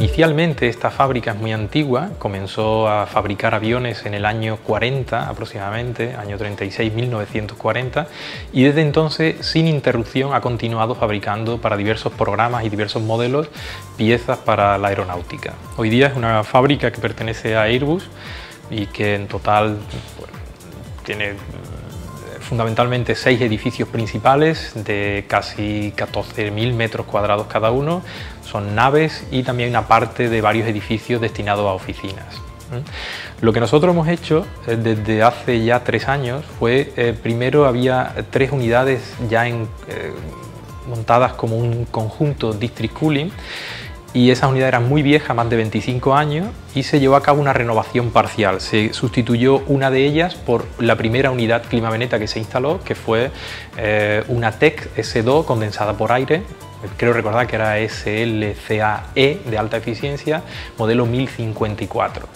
Inicialmente esta fábrica es muy antigua, comenzó a fabricar aviones en el año 40 aproximadamente, año 36, 1940, y desde entonces sin interrupción ha continuado fabricando para diversos programas y diversos modelos piezas para la aeronáutica. Hoy día es una fábrica que pertenece a Airbus y que en total bueno, tiene fundamentalmente 6 edificios principales de casi 14.000 metros cuadrados cada uno, son naves y también una parte de varios edificios destinados a oficinas. Lo que nosotros hemos hecho desde hace ya 3 años fue, primero había 3 unidades ya montadas como un conjunto District Cooling, y esa unidad era muy vieja, más de 25 años, y se llevó a cabo una renovación parcial. Se sustituyó una de ellas por la primera unidad ClimaVeneta que se instaló, que fue una TECS2 condensada por aire, creo recordar que era SLCAE de alta eficiencia, modelo 1054.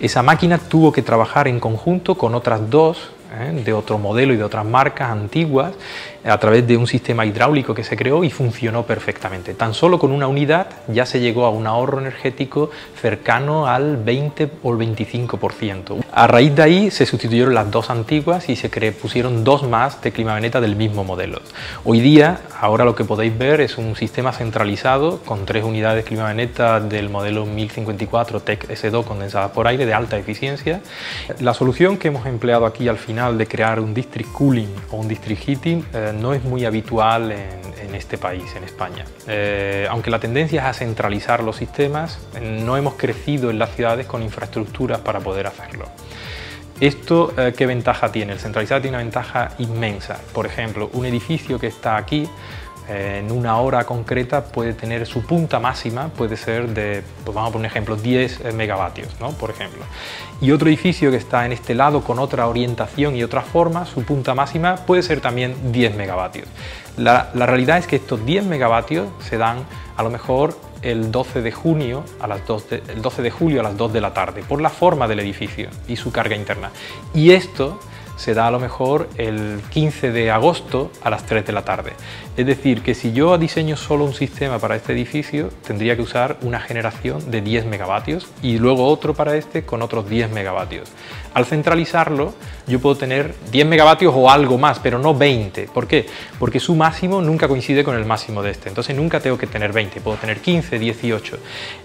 Esa máquina tuvo que trabajar en conjunto con otras dos, de otro modelo y de otras marcas antiguas, a través de un sistema hidráulico que se creó y funcionó perfectamente. Tan solo con una unidad ya se llegó a un ahorro energético cercano al 20 o el 25%. A raíz de ahí se sustituyeron las 2 antiguas y se pusieron 2 más de ClimaVeneta del mismo modelo. Hoy día, ahora lo que podéis ver es un sistema centralizado con 3 unidades ClimaVeneta del modelo 1054 TECS2 condensadas por aire de alta eficiencia. La solución que hemos empleado aquí al final de crear un District Cooling o un District Heating no es muy habitual en este país, en España. Aunque la tendencia es a centralizar los sistemas, no hemos crecido en las ciudades con infraestructuras para poder hacerlo. ¿Esto qué ventaja tiene? El centralizado tiene una ventaja inmensa. Por ejemplo, un edificio que está aquí en una hora concreta puede tener su punta máxima, puede ser de, pues vamos a poner un ejemplo, 10 megavatios, ¿no? Por ejemplo. Y otro edificio que está en este lado con otra orientación y otra forma, su punta máxima puede ser también 10 megavatios. La realidad es que estos 10 megavatios se dan a lo mejor el 12 de julio a las 2 de la tarde, por la forma del edificio y su carga interna. Y esto se da a lo mejor el 15 de agosto a las 3 de la tarde. Es decir, que si yo diseño solo un sistema para este edificio, tendría que usar una generación de 10 megavatios y luego otro para este con otros 10 megavatios. Al centralizarlo, yo puedo tener 10 megavatios o algo más, pero no 20. ¿Por qué? Porque su máximo nunca coincide con el máximo de este. Entonces nunca tengo que tener 20, puedo tener 15, 18.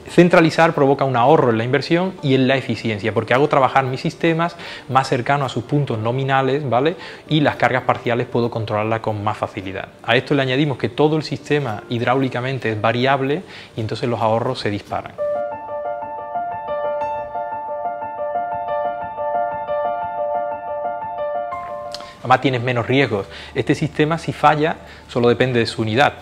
Centralizar provoca un ahorro en la inversión y en la eficiencia, porque hago trabajar mis sistemas más cercanos a sus puntos nominales, ¿vale? Y las cargas parciales puedo controlarlas con más facilidad. A esto le añadimos que todo el sistema hidráulicamente es variable y entonces los ahorros se disparan. Además tienes menos riesgos. Este sistema, si falla, solo depende de su unidad.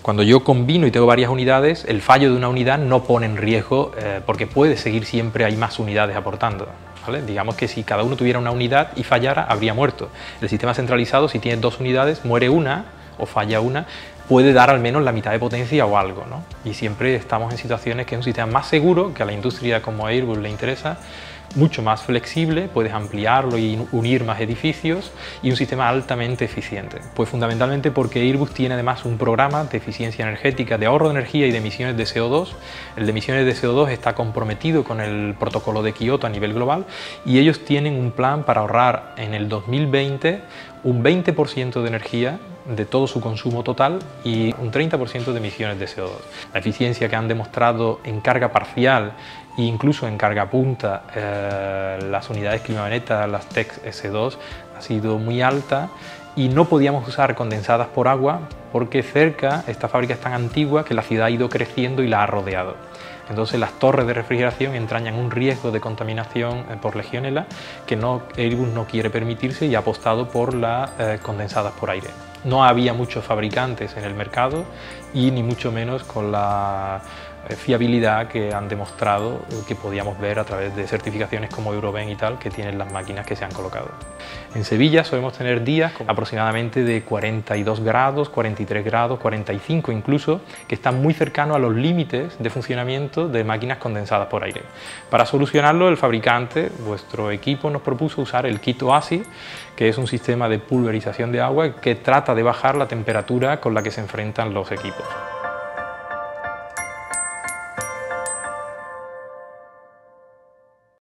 Cuando yo combino y tengo varias unidades, el fallo de una unidad no pone en riesgo porque puede seguir siempre, hay más unidades aportando, ¿vale? Digamos que si cada uno tuviera una unidad y fallara, habría muerto. El sistema centralizado, si tienes 2 unidades, muere una o falla una, puede dar al menos la mitad de potencia o algo, ¿no? Y siempre estamos en situaciones que es un sistema más seguro, que a la industria como Airbus le interesa, mucho más flexible, puedes ampliarlo y unir más edificios, y un sistema altamente eficiente. Pues fundamentalmente porque Airbus tiene además un programa de eficiencia energética, de ahorro de energía y de emisiones de CO2. El de emisiones de CO2 está comprometido con el protocolo de Kyoto a nivel global, y ellos tienen un plan para ahorrar en el 2020 un 20% de energía de todo su consumo total y un 30% de emisiones de CO2. La eficiencia que han demostrado en carga parcial e incluso en carga punta las unidades ClimaVeneta, las TECS2, ha sido muy alta, y no podíamos usar condensadas por agua porque cerca esta fábrica es tan antigua que la ciudad ha ido creciendo y la ha rodeado. Entonces las torres de refrigeración entrañan un riesgo de contaminación por legionela que Airbus no quiere permitirse y ha apostado por las condensadas por aire. No había muchos fabricantes en el mercado y ni mucho menos con la fiabilidad que han demostrado, que podíamos ver a través de certificaciones como Eurovent y tal, que tienen las máquinas que se han colocado. En Sevilla solemos tener días aproximadamente de 42 grados, 43 grados, 45 incluso, que están muy cercanos a los límites de funcionamiento de máquinas condensadas por aire. Para solucionarlo, el fabricante, vuestro equipo, nos propuso usar el kit Oasis, que es un sistema de pulverización de agua que trata de bajar la temperatura con la que se enfrentan los equipos.